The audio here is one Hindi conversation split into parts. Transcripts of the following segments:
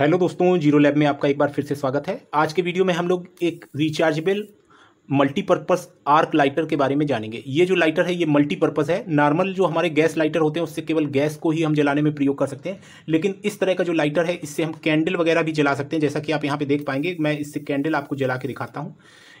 हेलो दोस्तों, जीरो लैब में आपका एक बार फिर से स्वागत है। आज के वीडियो में हम लोग एक रिचार्जेबल मल्टीपर्पज़ आर्क लाइटर के बारे में जानेंगे। ये जो लाइटर है ये मल्टीपर्पज़ है। नॉर्मल जो हमारे गैस लाइटर होते हैं उससे केवल गैस को ही हम जलाने में प्रयोग कर सकते हैं, लेकिन इस तरह का जो लाइटर है इससे हम कैंडल वगैरह भी जला सकते हैं। जैसा कि आप यहाँ पे देख पाएंगे, मैं इससे कैंडल आपको जला के दिखाता हूँ।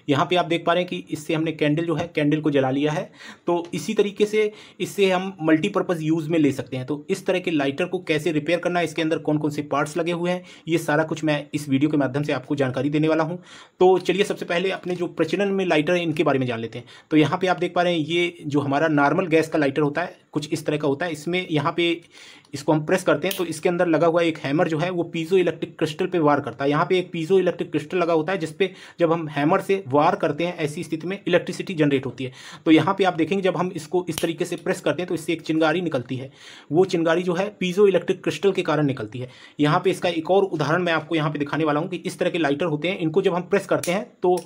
यहाँ पे आप देख पा रहे हैं कि इससे हमने कैंडल जो है कैंडल को जला लिया है। तो इसी तरीके से इससे हम मल्टीपर्पज़ यूज़ में ले सकते हैं। तो इस तरह के लाइटर को कैसे रिपेयर करना है, इसके अंदर कौन कौन से पार्ट्स लगे हुए हैं, ये सारा कुछ मैं इस वीडियो के माध्यम से आपको जानकारी देने वाला हूँ। तो चलिए सबसे पहले अपने जो प्रचलन में लाइटर है इनके बारे में जान लेते हैं। तो यहाँ पर आप देख पा रहे हैं ये जो हमारा नॉर्मल गैस का लाइटर होता है कुछ इस तरह का होता है। इसमें यहाँ पे इसको हम प्रेस करते हैं तो इसके अंदर लगा हुआ एक हैमर जो है वो पीजो इलेक्ट्रिक क्रिस्टल पे वार करता है। यहाँ पे एक पीजो इलेक्ट्रिक क्रिस्टल लगा होता है जिसपे जब हम हैमर से वार करते हैं ऐसी स्थिति में इलेक्ट्रिसिटी जनरेट होती है। तो यहाँ पे आप देखेंगे जब हम इसको इस तरीके से प्रेस करते हैं तो इससे एक चिंगारी निकलती है। वो चिंगारी जो है पीजो इलेक्ट्रिक क्रिस्टल के कारण निकलती है। यहाँ पे इसका एक और उदाहरण मैं आपको यहाँ पे दिखाने वाला हूँ कि इस तरह के लाइटर होते हैं, इनको जब हम प्रेस करते हैं तो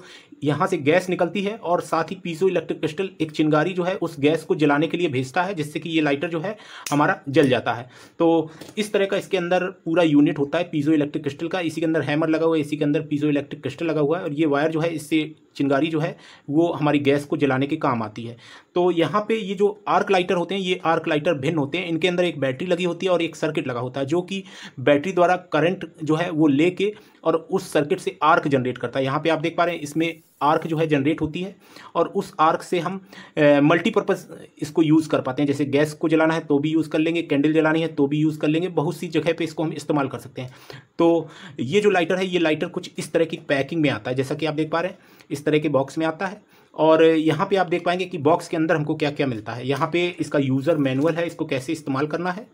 यहाँ से गैस निकलती है और साथ ही पीजो इलेक्ट्रिक क्रिस्टल एक चिंगारी जो है उस गैस को जलाने के लिए भेजता है, जिससे कि ये लाइटर जो है हमारा जल जाता है। तो इस तरह का इसके अंदर पूरा यूनिट होता है पीजो इलेक्ट्रिक क्रिस्टल का। इसी के अंदर हैमर लगा हुआ है, इसी के अंदर पीजो इलेक्ट्रिक क्रिस्टल लगा हुआ है और ये वायर जो है इससे चिंगारी जो है वो हमारी गैस को जलाने के काम आती है। तो यहाँ पे ये जो आर्क लाइटर होते हैं ये आर्क लाइटर भिन्न होते हैं। इनके अंदर एक बैटरी लगी होती है और एक सर्किट लगा होता है जो कि बैटरी द्वारा करंट जो है वो लेके और उस सर्किट से आर्क जनरेट करता है। यहाँ पे आप देख पा रहे हैं इसमें आर्क जो है जनरेट होती है और उस आर्क से हम मल्टीपर्पज़ इसको यूज़ कर पाते हैं। जैसे गैस को जलाना है तो भी यूज़ कर लेंगे, कैंडल जलानी है तो भी यूज़ कर लेंगे, बहुत सी जगह पे इसको हम इस्तेमाल कर सकते हैं। तो ये जो लाइटर है ये लाइटर कुछ इस तरह की पैकिंग में आता है, जैसा कि आप देख पा रहे हैं इस तरह के बॉक्स में आता है। और यहाँ पे आप देख पाएंगे कि बॉक्स के अंदर हमको क्या क्या मिलता है। यहाँ पे इसका यूज़र मैनुअल है, इसको कैसे इस्तेमाल करना है।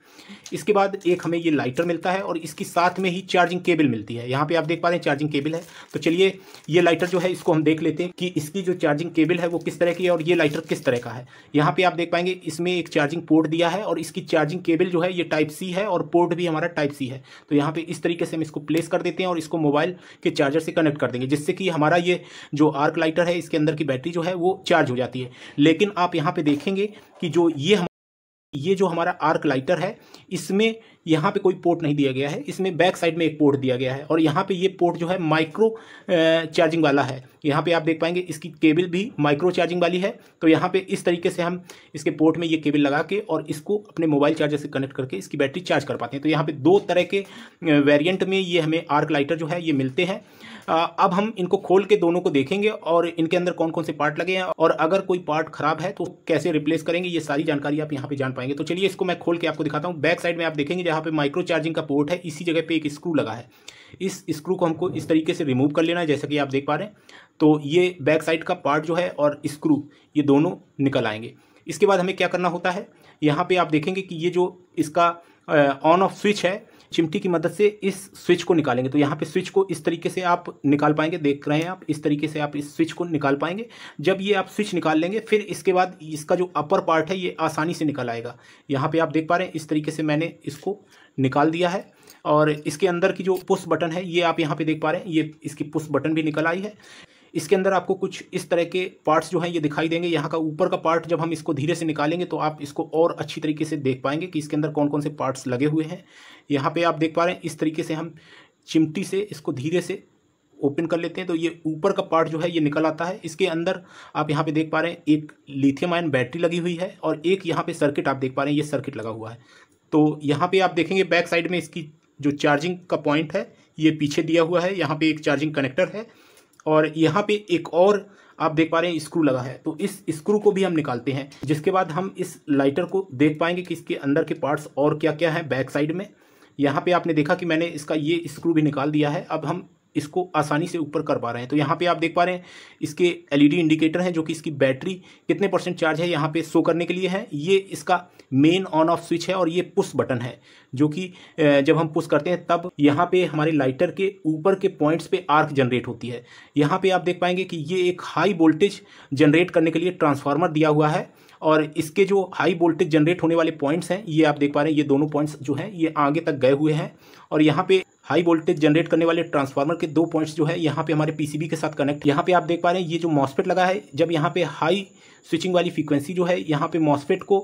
इसके बाद एक हमें ये लाइटर मिलता है और इसकी साथ में ही चार्जिंग केबल मिलती है। यहाँ पे आप देख पा रहे हैं चार्जिंग केबल है। तो चलिए ये लाइटर जो है इसको हम देख लेते हैं कि इसकी जो चार्जिंग केबल है वो किस तरह की है और ये लाइटर किस तरह का है। यहाँ पर आप देख पाएंगे इसमें एक चार्जिंग पोर्ट दिया है और इसकी चार्जिंग केबल जो है ये टाइप C है और पोर्ट भी हमारा टाइप C है। तो यहाँ पर इस तरीके से हम इसको प्लेस कर देते हैं और इसको मोबाइल के चार्जर से कनेक्ट कर देंगे, जिससे कि हमारा ये जो आर्क लाइटर है इसके अंदर की बैटरी जो है वो चार्ज हो जाती है। लेकिन आप यहां पे देखेंगे कि जो ये जो हमारा आर्क लाइटर है इसमें यहाँ पे कोई पोर्ट नहीं दिया गया है, इसमें बैक साइड में एक पोर्ट दिया गया है और यहाँ पे ये पोर्ट जो है माइक्रो चार्जिंग वाला है। यहाँ पे आप देख पाएंगे इसकी केबल भी माइक्रो चार्जिंग वाली है। तो यहाँ पे इस तरीके से हम इसके पोर्ट में ये केबल लगा के और इसको अपने मोबाइल चार्जर से कनेक्ट करके इसकी बैटरी चार्ज कर पाते हैं। तो यहाँ पे दो तरह के वेरियंट में ये हमें आर्क लाइटर जो है ये मिलते हैं। अब हम इनको खोल के दोनों को देखेंगे और इनके अंदर कौन कौन से पार्ट लगे हैं और अगर कोई पार्ट खराब है तो कैसे रिप्लेस करेंगे, ये सारी जानकारी आप यहाँ पे जान पाएंगे। तो चलिए इसको मैं खोल के आपको दिखाता हूँ। बैक साइड में आप देखेंगे जहाँ पे माइक्रो चार्जिंग का पोर्ट है इसी जगह पे एक स्क्रू लगा है। इस स्क्रू को हमको इस तरीके से रिमूव कर लेना है, जैसा कि आप देख पा रहे हैं। तो ये बैक साइड का पार्ट जो है और स्क्रू ये दोनों निकल आएंगे। इसके बाद हमें क्या करना होता है, यहाँ पे आप देखेंगे कि ये जो इसका ऑन ऑफ स्विच है चिमटी की मदद से इस स्विच को निकालेंगे। तो यहाँ पे स्विच को इस तरीके से आप निकाल पाएंगे, देख रहे हैं आप इस तरीके से आप इस स्विच को निकाल पाएंगे। जब ये आप स्विच निकाल लेंगे फिर इसके बाद इसका जो अपर पार्ट है ये आसानी से निकल आएगा। यहाँ पे आप देख पा रहे हैं इस तरीके से मैंने इसको निकाल दिया है और इसके अंदर की जो पुश बटन है ये आप यहाँ पे देख पा रहे हैं, ये इसकी पुश बटन भी निकल आई है। इसके अंदर आपको कुछ इस तरह के पार्ट्स जो हैं ये दिखाई देंगे। यहाँ का ऊपर का पार्ट जब हम इसको धीरे से निकालेंगे तो आप इसको और अच्छी तरीके से देख पाएंगे कि इसके अंदर कौन कौन से पार्ट्स लगे हुए हैं। यहाँ पे आप देख पा रहे हैं इस तरीके से हम चिमटी से इसको धीरे से ओपन कर लेते हैं तो ये ऊपर का पार्ट जो है ये निकल आता है। इसके अंदर आप यहाँ पे देख पा रहे हैं एक लिथियम आयन बैटरी लगी हुई है और एक यहाँ पे सर्किट आप देख पा रहे हैं ये सर्किट लगा हुआ है। तो यहाँ पे आप देखेंगे बैक साइड में इसकी जो चार्जिंग का पॉइंट है ये पीछे दिया हुआ है। यहाँ पे एक चार्जिंग कनेक्टर है और यहाँ पे एक और आप देख पा रहे हैं स्क्रू लगा है। तो इस स्क्रू को भी हम निकालते हैं, जिसके बाद हम इस लाइटर को देख पाएंगे कि इसके अंदर के पार्ट्स और क्या क्या है बैक साइड में। यहाँ पे आपने देखा कि मैंने इसका ये स्क्रू भी निकाल दिया है। अब हम इसको आसानी से ऊपर कर पा रहे हैं। तो यहाँ पे आप देख पा रहे हैं इसके LED इंडिकेटर हैं जो कि इसकी बैटरी कितने % चार्ज है यहाँ पे शो करने के लिए है। ये इसका मेन ऑन ऑफ स्विच है और ये पुश बटन है जो कि जब हम पुश करते हैं तब यहाँ पे हमारे लाइटर के ऊपर के पॉइंट्स पे आर्क जनरेट होती है। यहाँ पे आप देख पाएंगे कि ये एक हाई वोल्टेज जनरेट करने के लिए ट्रांसफार्मर दिया हुआ है और इसके जो हाई वोल्टेज जनरेट होने वाले पॉइंट्स हैं ये आप देख पा रहे हैं, ये दोनों पॉइंट्स जो हैं ये आगे तक गए हुए हैं और यहाँ पे हाई वोल्टेज जनरेट करने वाले ट्रांसफार्मर के दो पॉइंट्स जो है यहाँ पे हमारे PCB के साथ कनेक्ट। यहाँ पे आप देख पा रहे हैं ये जो मॉस्फेट लगा है, जब यहाँ पे हाई स्विचिंग वाली फ्रीक्वेंसी जो है यहाँ पे मॉस्फेट को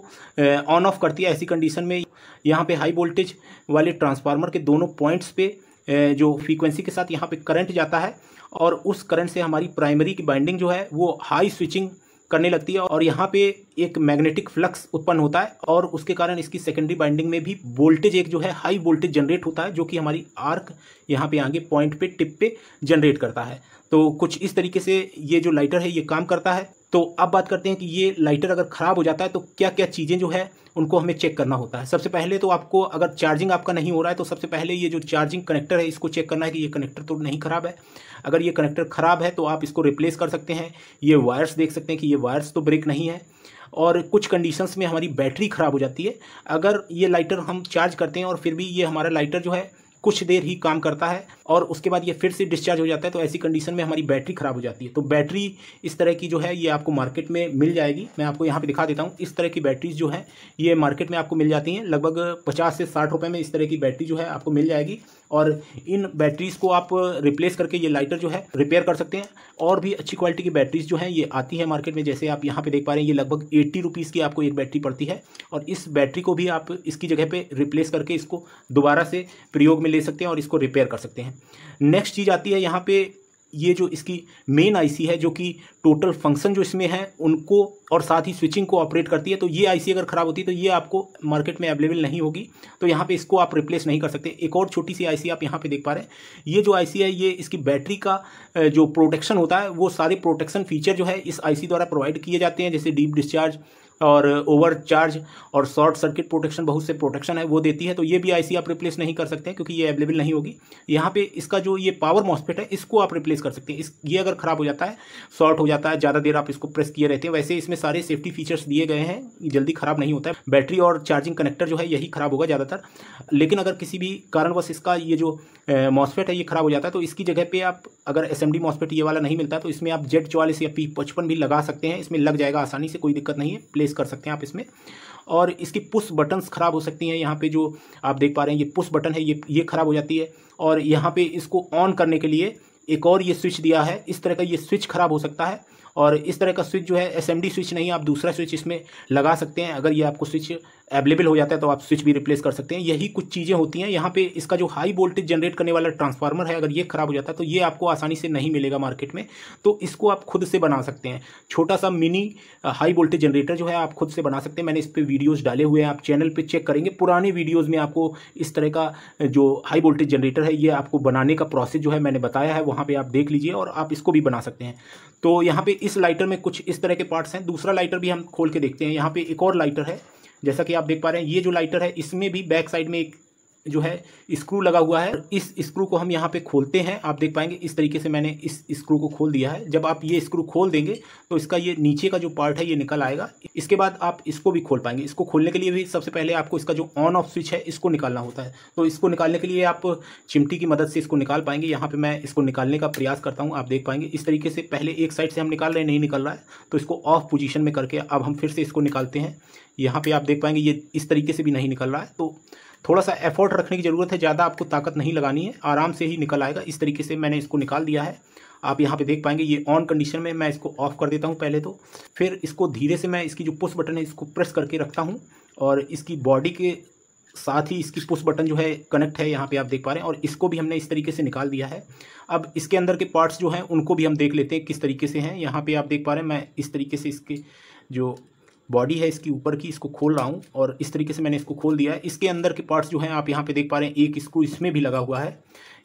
ऑन ऑफ करती है, ऐसी कंडीशन में यहाँ पे हाई वोल्टेज वाले ट्रांसफार्मर के दोनों पॉइंट्स पे जो फ्रीक्वेंसी के साथ यहाँ पे करंट जाता है और उस करंट से हमारी प्राइमरी की बाइंडिंग जो है वो हाई स्विचिंग करने लगती है और यहाँ पे एक मैग्नेटिक फ्लक्स उत्पन्न होता है और उसके कारण इसकी सेकेंडरी बाइंडिंग में भी वोल्टेज एक जो है हाई वोल्टेज जनरेट होता है जो कि हमारी आर्क यहाँ पे आगे पॉइंट पे टिप पे जनरेट करता है। तो कुछ इस तरीके से ये जो लाइटर है ये काम करता है। तो अब बात करते हैं कि ये लाइटर अगर ख़राब हो जाता है तो क्या क्या चीज़ें जो है उनको हमें चेक करना होता है। सबसे पहले तो आपको अगर चार्जिंग आपका नहीं हो रहा है तो सबसे पहले ये जो चार्जिंग कनेक्टर है इसको चेक करना है कि ये कनेक्टर तो नहीं ख़राब है। अगर ये कनेक्टर ख़राब है तो आप इसको रिप्लेस कर सकते हैं। ये वायर्स देख सकते हैं कि ये वायर्स तो ब्रेक नहीं है। और कुछ कंडीशंस में हमारी बैटरी ख़राब हो जाती है। अगर ये लाइटर हम चार्ज करते हैं और फिर भी ये हमारा लाइटर जो है कुछ देर ही काम करता है और उसके बाद ये फिर से डिस्चार्ज हो जाता है तो ऐसी कंडीशन में हमारी बैटरी ख़राब हो जाती है। तो बैटरी इस तरह की जो है ये आपको मार्केट में मिल जाएगी। मैं आपको यहाँ पे दिखा देता हूँ। इस तरह की बैटरीज जो है ये मार्केट में आपको मिल जाती हैं लगभग 50 से 60 रुपये में। इस तरह की बैटरी जो है आपको मिल जाएगी और इन बैटरीज़ को आप रिप्लेस करके ये लाइटर जो है रिपेयर कर सकते हैं। और भी अच्छी क्वालिटी की बैटरीज जो हैं ये आती है मार्केट में, जैसे आप यहाँ पे देख पा रहे हैं ये लगभग 80 रुपीज़ की आपको एक बैटरी पड़ती है। और इस बैटरी को भी आप इसकी जगह पे रिप्लेस करके इसको दोबारा से प्रयोग में ले सकते हैं और इसको रिपेयर कर सकते हैं। नेक्स्ट चीज़ आती है यहाँ पे ये जो इसकी मेन आईसी है जो कि टोटल फंक्शन जो इसमें है उनको और साथ ही स्विचिंग को ऑपरेट करती है। तो ये आईसी अगर ख़राब होती है तो ये आपको मार्केट में अवेलेबल नहीं होगी, तो यहाँ पे इसको आप रिप्लेस नहीं कर सकते। एक और छोटी सी आईसी आप यहाँ पे देख पा रहे हैं, ये जो आईसी है ये इसकी बैटरी का जो प्रोटेक्शन होता है वो सारे प्रोटेक्शन फीचर जो है इस आईसी द्वारा प्रोवाइड किए जाते हैं, जैसे डीप डिस्चार्ज और ओवर चार्ज और शॉर्ट सर्किट प्रोटेक्शन, बहुत से प्रोटेक्शन है वो देती है। तो ये भी आईसी आप रिप्लेस नहीं कर सकते हैं क्योंकि ये अवेलेबल नहीं होगी। यहाँ पे इसका जो ये पावर मॉस्फेट है इसको आप रिप्लेस कर सकते हैं। ये अगर ख़राब हो जाता है, शॉर्ट हो जाता है, ज़्यादा देर आप इसको प्रेस किए रहते हैं। वैसे इसमें सारे सेफ्टी फीचर्स दिए गए हैं, जल्दी ख़राब नहीं होता है। बैटरी और चार्जिंग कनेक्टर जो है यही ख़राब होगा ज़्यादातर, लेकिन अगर किसी भी कारणवश इसका ये जो मॉस्फेट है ये ख़राब हो जाता है तो इसकी जगह पर आप अगर SMD मॉस्फेट ये वाला नहीं मिलता तो इसमें आप Z44 या P55 भी लगा सकते हैं। इसमें लग जाएगा आसानी से, कोई दिक्कत नहीं है, कर सकते हैं आप इसमें। और इसकी पुश बटन्स ख़राब हो सकती हैं। यहाँ पे जो आप देख पा रहे हैं ये पुश बटन है, ये ख़राब हो जाती है। और यहाँ पे इसको ऑन करने के लिए एक और ये स्विच दिया है, इस तरह का ये स्विच ख़राब हो सकता है। और इस तरह का स्विच जो है SMD स्विच नहीं, आप दूसरा स्विच इसमें लगा सकते हैं। अगर ये आपको स्विच अवेलेबल हो जाता है तो आप स्विच भी रिप्लेस कर सकते हैं। यही कुछ चीज़ें होती हैं। यहाँ पे इसका जो हाई वोल्टेज जनरेट करने वाला ट्रांसफार्मर है अगर ये ख़राब हो जाता है तो ये आपको आसानी से नहीं मिलेगा मार्केट में, तो इसको आप खुद से बना सकते हैं। छोटा सा मिनी हाई वोल्टेज जनरेटर जो है आप खुद से बना सकते हैं। मैंने इस पर वीडियोज़ डाले हुए हैं, आप चैनल पर चेक करेंगे, पुराने वीडियोज़ में आपको इस तरह का जो हाई वोल्टेज जनरेटर है ये आपको बनाने का प्रोसेस जो है मैंने बताया है, वहाँ पर आप देख लीजिए और आप इसको भी बना सकते हैं। तो यहाँ पर इस लाइटर में कुछ इस तरह के पार्ट्स हैं। दूसरा लाइटर भी हम खोल के देखते हैं। यहाँ पे एक और लाइटर है, जैसा कि आप देख पा रहे हैं ये जो लाइटर है इसमें भी बैक साइड में एक जो है स्क्रू लगा हुआ है। इस स्क्रू को हम यहाँ पे खोलते हैं, आप देख पाएंगे इस तरीके से मैंने इस स्क्रू को खोल दिया है। जब आप ये स्क्रू खोल देंगे तो इसका ये नीचे का जो पार्ट है ये निकल आएगा। इसके बाद आप इसको भी खोल पाएंगे। इसको खोलने के लिए भी सबसे पहले आपको इसका जो ऑन ऑफ स्विच है इसको निकालना होता है। तो इसको निकालने के लिए आप चिमटी की मदद से इसको निकाल पाएंगे। यहाँ पर मैं इसको निकालने का प्रयास करता हूँ, आप देख पाएंगे इस तरीके से। पहले एक साइड से हम निकाल रहे हैं, नहीं निकल रहा है तो इसको ऑफ पोजीशन में करके अब हम फिर से इसको निकालते हैं। यहाँ पर आप देख पाएंगे ये इस तरीके से भी नहीं निकल रहा है, तो थोड़ा सा एफर्ट रखने की ज़रूरत है, ज़्यादा आपको ताकत नहीं लगानी है, आराम से ही निकल आएगा। इस तरीके से मैंने इसको निकाल दिया है, आप यहाँ पे देख पाएंगे ये ऑन कंडीशन में। मैं इसको ऑफ़ कर देता हूँ पहले तो, फिर इसको धीरे से मैं इसकी जो पुश बटन है इसको प्रेस करके रखता हूँ और इसकी बॉडी के साथ ही इसकी पुश बटन जो है कनेक्ट है, यहाँ पे आप देख पा रहे हैं। और इसको भी हमने इस तरीके से निकाल दिया है। अब इसके अंदर के पार्ट्स जो हैं उनको भी हम देख लेते हैं किस तरीके से हैं। यहाँ पर आप देख पा रहे हैं मैं इस तरीके से इसके जो बॉडी है इसकी ऊपर की इसको खोल रहा हूँ और इस तरीके से मैंने इसको खोल दिया है। इसके अंदर के पार्ट्स जो हैं आप यहाँ पे देख पा रहे हैं, एक स्क्रू इसमें भी लगा हुआ है,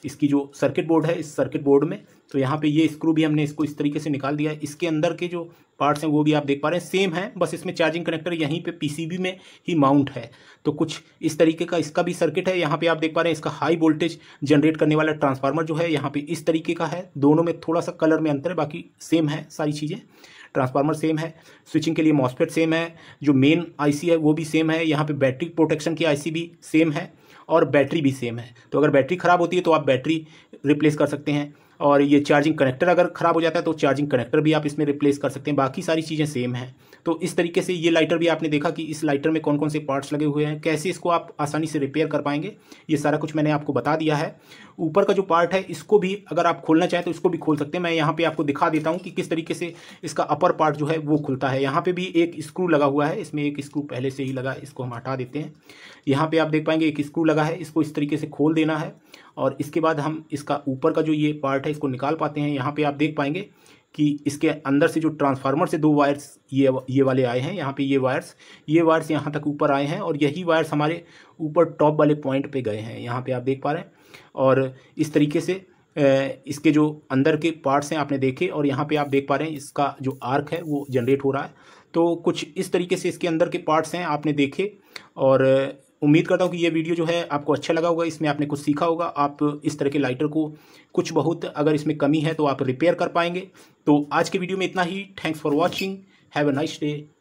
इसकी जो सर्किट बोर्ड है इस सर्किट बोर्ड में। तो यहाँ पे ये स्क्रू भी हमने इसको इस तरीके से निकाल दिया है। इसके अंदर के जो पार्ट्स हैं वो भी आप देख पा रहे हैं सेम है, बस इसमें चार्जिंग कनेक्टर यहीं पे PCB में ही माउंट है। तो कुछ इस तरीके का इसका भी सर्किट है। यहाँ पे आप देख पा रहे हैं इसका हाई वोल्टेज जनरेट करने वाला ट्रांसफार्मर जो है यहाँ पे इस तरीके का है। दोनों में थोड़ा सा कलर में अंतर है, बाकी सेम है सारी चीज़ें। ट्रांसफार्मर सेम है, स्विचिंग के लिए मॉस्फेट सेम है, जो मेन आईसी है वो भी सेम है, यहाँ पे बैटरी प्रोटेक्शन की आईसी भी सेम है और बैटरी भी सेम है। तो अगर बैटरी ख़राब होती है तो आप बैटरी रिप्लेस कर सकते हैं। और ये चार्जिंग कनेक्टर अगर ख़राब हो जाता है तो चार्जिंग कनेक्टर भी आप इसमें रिप्लेस कर सकते हैं। बाकी सारी चीज़ें सेम हैं। तो इस तरीके से ये लाइटर भी आपने देखा कि इस लाइटर में कौन कौन से पार्ट्स लगे हुए हैं, कैसे इसको आप आसानी से रिपेयर कर पाएंगे, ये सारा कुछ मैंने आपको बता दिया है। ऊपर का जो पार्ट है इसको भी अगर आप खोलना चाहें तो इसको भी खोल सकते हैं। मैं यहाँ पर आपको दिखा देता हूँ कि किस तरीके से इसका अपर पार्ट जो है वो खुलता है। यहाँ पर भी एक स्क्रू लगा हुआ है, इसमें एक स्क्रू पहले से ही लगा है, इसको हम हटा देते हैं। यहाँ पर आप देख पाएंगे एक स्क्रू लगा है, इसको इस तरीके से खोल देना है और इसके बाद हम इसका ऊपर का जो ये पार्ट है इसको निकाल पाते हैं। यहाँ पे आप देख पाएंगे कि इसके अंदर से जो ट्रांसफार्मर से दो वायर्स ये वाले आए हैं, यहाँ पे ये वायर्स यहाँ तक ऊपर आए हैं और यही वायर्स हमारे ऊपर टॉप वाले पॉइंट पे गए हैं, यहाँ पे आप देख पा रहे हैं। और इस तरीके से इसके जो अंदर के पार्ट्स हैं आपने देखे और यहाँ पे आप देख पा रहे हैं इसका जो आर्क है वो जनरेट हो रहा है। तो कुछ इस तरीके से इसके अंदर के पार्ट्स हैं आपने देखे और उम्मीद करता हूँ कि ये वीडियो जो है आपको अच्छा लगा होगा, इसमें आपने कुछ सीखा होगा। आप इस तरह के लाइटर को कुछ बहुत अगर इसमें कमी है तो आप रिपेयर कर पाएंगे। तो आज के वीडियो में इतना ही। Thanks for watching. Have a nice day.